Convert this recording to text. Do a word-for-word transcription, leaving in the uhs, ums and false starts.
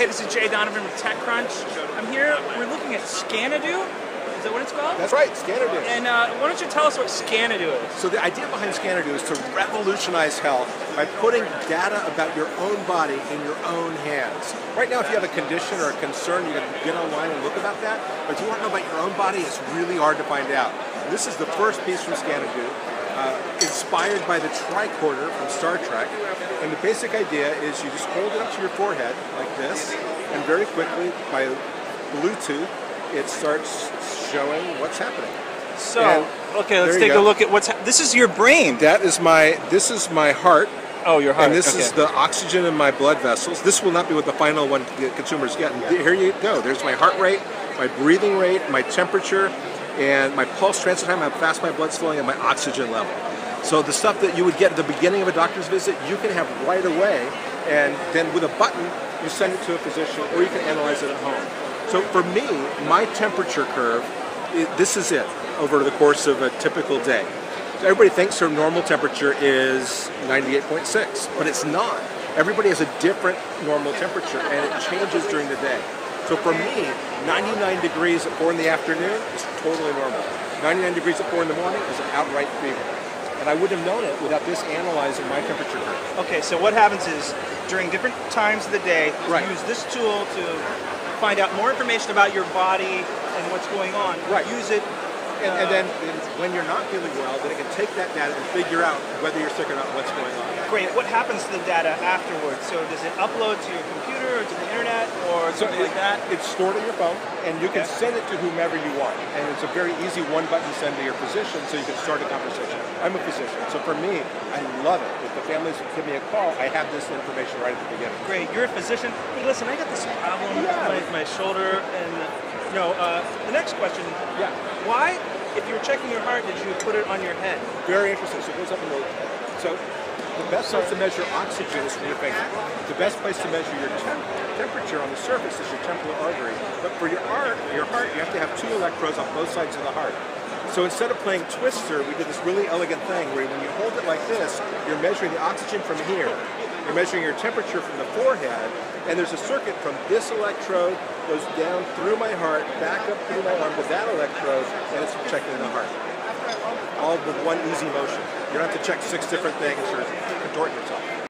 Hey, this is Jay Donovan with TechCrunch. I'm here, we're looking at Scanadu. Is that what it's called? That's right, Scanadu. And uh, why don't you tell us what Scanadu is? So the idea behind Scanadu is to revolutionize health by putting data about your own body in your own hands. Right now, if you have a condition or a concern, you can get online and look about that. But if you want to know about your own body, it's really hard to find out. And this is the first piece from Scanadu, uh, inspired by the tricorder from Star Trek. And the basic idea is you just hold it up to your forehead like this, and very quickly by Bluetooth, it starts showing what's happening. So, and okay, let's take go. a look at what's happening. This is your brain. That is my, this is my heart. Oh, your heart. And this okay. is the oxygen in my blood vessels. This will not be what the final one the consumers get. And here you go. There's my heart rate, my breathing rate, my temperature, and my pulse transfer time, how fast my blood's flowing, and my oxygen level. So the stuff that you would get at the beginning of a doctor's visit, you can have right away, and then with a button, you send it to a physician, or you can analyze it at home. So for me, my temperature curve, it, this is it over the course of a typical day. So everybody thinks her normal temperature is ninety-eight point six, but it's not. Everybody has a different normal temperature, and it changes during the day. So for me, ninety-nine degrees at four in the afternoon is totally normal. ninety-nine degrees at four in the morning is an outright fever. And I wouldn't have known it without this analyzing my temperature curve. Okay, so what happens is, during different times of the day, right. you use this tool to find out more information about your body and what's going on. Right. Use it. And, uh, and then when you're not feeling well, then it can take that data and figure out whether you're sick or not, what's going on. Great. What happens to the data afterwards? So does it upload to your computer or to the internet or so something it, like that? It's stored on your phone, and you okay. can send it to whomever you want. And it's a very easy one-button send to your physician, so you can start a conversation. I'm a physician, so for me, I love it. If the families give me a call, I have this information right at the beginning. Great. You're a physician. Hey, listen, I got this problem yeah. with my, my shoulder and... You know, uh, the next question, yeah. why, if you were checking your heart, did you put it on your head? Very interesting. So it goes up and goes up. So the best place to measure oxygen is from your finger. The best place to measure your temp temperature on the surface is your temporal artery. But for your, art, your heart, you have to have two electrodes on both sides of the heart. So instead of playing Twister, we did this really elegant thing where when you hold it like this, you're measuring the oxygen from here. You're measuring your temperature from the forehead, and there's a circuit from this electrode goes down through my heart, back up through my arm to that electrode, and it's checking the heart. All with one easy motion. You don't have to check six different things or contort yourself.